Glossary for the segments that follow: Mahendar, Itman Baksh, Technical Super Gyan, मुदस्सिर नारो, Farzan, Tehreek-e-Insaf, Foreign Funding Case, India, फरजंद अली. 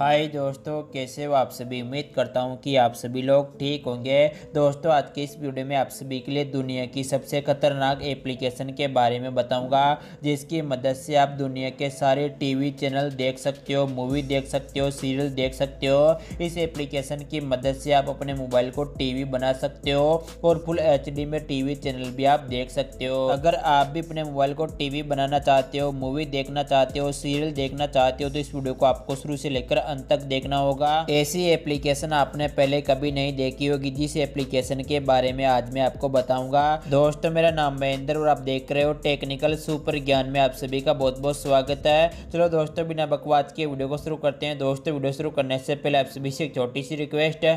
हाय दोस्तों, कैसे हो आप सभी। उम्मीद करता हूं कि आप सभी लोग ठीक होंगे। दोस्तों, आज के इस वीडियो में आप सभी के लिए दुनिया की सबसे खतरनाक एप्लीकेशन के बारे में बताऊंगा, जिसकी मदद से आप दुनिया के सारे टीवी चैनल देख सकते हो, मूवी देख सकते हो, सीरियल देख सकते हो। इस एप्लीकेशन की मदद से आप अपने मोबाइल को टीवी बना सकते हो और फुल HD में टीवी चैनल भी आप देख सकते हो। अगर आप भी अपने मोबाइल को टीवी बनाना चाहते हो, मूवी देखना चाहते हो, सीरियल देखना चाहते हो, तो इस वीडियो को आपको शुरू से लेकर अंत तक देखना होगा। ऐसी एप्लीकेशन आपने पहले कभी नहीं देखी होगी, जिस एप्लीकेशन के बारे में आज मैं आपको बताऊंगा। दोस्तों, मेरा नाम महेंद्र और आप देख रहे हो टेक्निकल सुपर ज्ञान में। आप सभी का बहुत बहुत स्वागत है। चलो दोस्तों, बिना बकवास के वीडियो को शुरू करते हैं। दोस्तों, वीडियो शुरू करने से पहले आप सभी से एक छोटी सी रिक्वेस्ट है।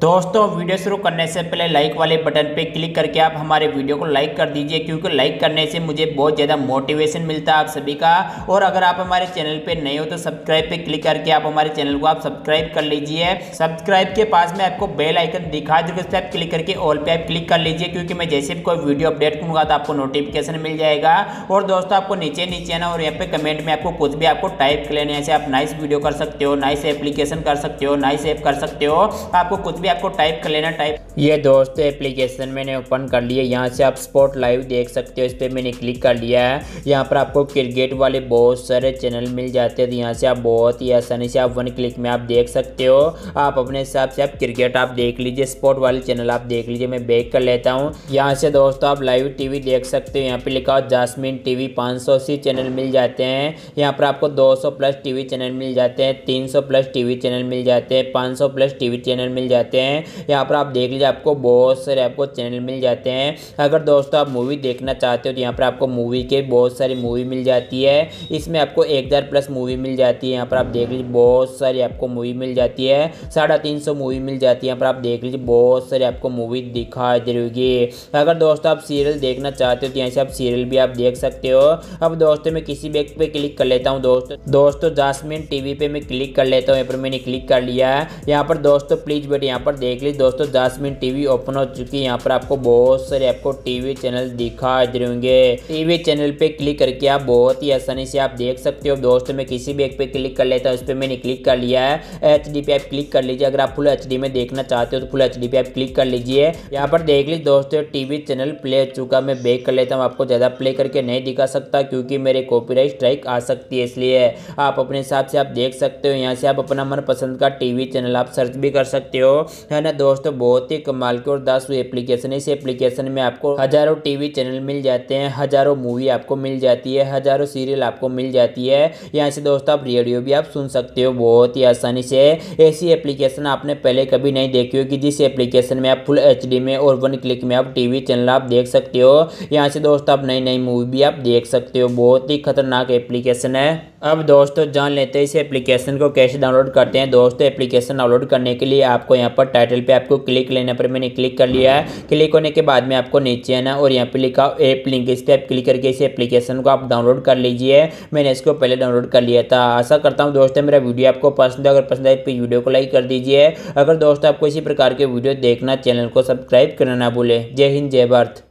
दोस्तों, वीडियो शुरू करने से पहले लाइक वाले बटन पे क्लिक करके आप हमारे वीडियो को लाइक कर दीजिए, क्योंकि लाइक करने से मुझे बहुत ज़्यादा मोटिवेशन मिलता है आप सभी का। और अगर आप हमारे चैनल पे नए हो तो सब्सक्राइब पे क्लिक करके आप हमारे चैनल को आप सब्सक्राइब कर लीजिए। सब्सक्राइब के पास में आपको बेल आइकन दिखा दूँगा, उस पर आप क्लिक करके ऑल पे आप क्लिक कर लीजिए, क्योंकि मैं जैसे भी कोई वीडियो अपडेट करूँगा तो आपको नोटिफिकेशन मिल जाएगा। और दोस्तों, आपको नीचे आना और यहाँ पर कमेंट में आपको कुछ भी आपको टाइप कर लेना है। जैसे आप नाइस वीडियो कर सकते हो, नाइस एप्लीकेशन कर सकते हो, नाइस ऐप कर सकते हो, आपको कुछ भी आपको टाइप कर लेना। टाइप ये दोस्तों एप्लीकेशन मैंने ओपन कर लिया। यहाँ से आप स्पोर्ट लाइव देख सकते हो, इस पर मैंने क्लिक कर लिया है। यहाँ पर आपको क्रिकेट वाले बहुत सारे चैनल मिल जाते हैं, तो यहाँ से आप बहुत ही आसानी से आप वन क्लिक में आप देख सकते हो। आप अपने हिसाब से आप क्रिकेट आप देख लीजिए, स्पोर्ट वाले चैनल आप देख लीजिए। मैं बैक कर लेता हूँ। यहाँ से दोस्तों आप लाइव TV देख सकते हो। यहाँ पर लिखा हो जास्मिन TV 580 चैनल मिल जाते हैं। यहाँ पर आपको 200+ TV चैनल मिल जाते हैं, 300+ TV चैनल मिल जाते हैं, 500+ TV चैनल मिल जाते हैं। यहाँ पर आप देख लीजिए, आपको बहुत सारे आपको चैनल मिल जाते हैं। अगर दोस्तों आप मूवी देखना चाहते हो तो यहाँ पर आपको मूवी के बहुत सारी मूवी मिल जाती है। इसमें आपको 1000+ मूवी मिल जाती है। यहाँ पर आप देख लीजिए, बहुत सारी आपको मूवी मिल जाती है। 350 मूवी मिल जाती है। यहाँ पर आप देख लीजिए, बहुत सारी आपको मूवी दिखाई दे रही है। अगर दोस्तों आप सीरियल देखना चाहते हो तो यहाँ से आप सीरियल भी आप देख सकते हो। अब दोस्तों मैं किसी भी एक पे क्लिक कर लेता हूँ। दोस्तों जास्मिन TV पे मैं क्लिक कर लेता हूँ। यहाँ पर मैंने क्लिक कर लिया है। यहाँ पर दोस्तों प्लीज यहाँ पर देख लीजिए, दोस्तों जास्मिन TV ओपन हो चुकी है। यहाँ पर आपको बहुत सारे आपको टीवी चैनल दिखाई दे रहे होंगे। टीवी चैनल पे क्लिक करके आप बहुत ही आसानी से आप देख सकते हो। दोस्तों मैं किसी भी एक पे क्लिक कर लेता हूँ। इस पर मैंने क्लिक कर लिया है। HD पे आप क्लिक कर लीजिए। अगर आप फुल HD में देखना चाहते हो तो फुल HD पे आप क्लिक कर लीजिए। यहाँ पर देख लीजिए दोस्तों टीवी चैनल प्ले हो चुका। मैं बैक कर लेता हूँ। आपको ज़्यादा प्ले करके नहीं दिखा सकता, क्योंकि मेरे कॉपीराइट स्ट्राइक आ सकती है, इसलिए आप अपने हिसाब से आप देख सकते हो। यहाँ से आप अपना मनपसंद का टीवी चैनल आप सर्च भी कर सकते हो, है ना। दोस्तों बहुत ही कमाल की और 10 एप्लीकेशन है। इस एप्लीकेशन में आपको हजारों टीवी चैनल मिल जाते हैं, हजारों मूवी आपको मिल जाती है, हजारों सीरियल आपको मिल जाती है। यहाँ से दोस्तों आप रेडियो भी आप सुन सकते हो बहुत ही आसानी से। ऐसी एप्लीकेशन आपने पहले कभी नहीं देखी होगी, जिस एप्लीकेशन में आप फुल HD में और वन क्लिक में आप टीवी चैनल आप देख सकते हो। यहाँ से दोस्तों आप नई नई मूवी भी आप देख सकते हो। बहुत ही खतरनाक एप्लीकेशन है। अब दोस्तों जान लेते हैं इस एप्लीकेशन को कैसे डाउनलोड करते हैं। दोस्तों एप्लीकेशन डाउनलोड करने के लिए आपको यहाँ पर टाइटल पे आपको क्लिक लेने पर मैंने क्लिक कर लिया है। क्लिक होने के बाद में आपको नीचे आना और यहाँ पे लिखा ऐप लिंक, इस पर आप क्लिक करके इस एप्लीकेशन को आप डाउनलोड कर लीजिए। मैंने इसको पहले डाउनलोड कर लिया था। आशा करता हूँ दोस्तों मेरा वीडियो आपको पसंद है। अगर पसंद आए तो वीडियो को लाइक कर दीजिए। अगर दोस्तों आपको इसी प्रकार के वीडियो देखना, चैनल को सब्सक्राइब करना ना भूलें। जय हिंद, जय भारत।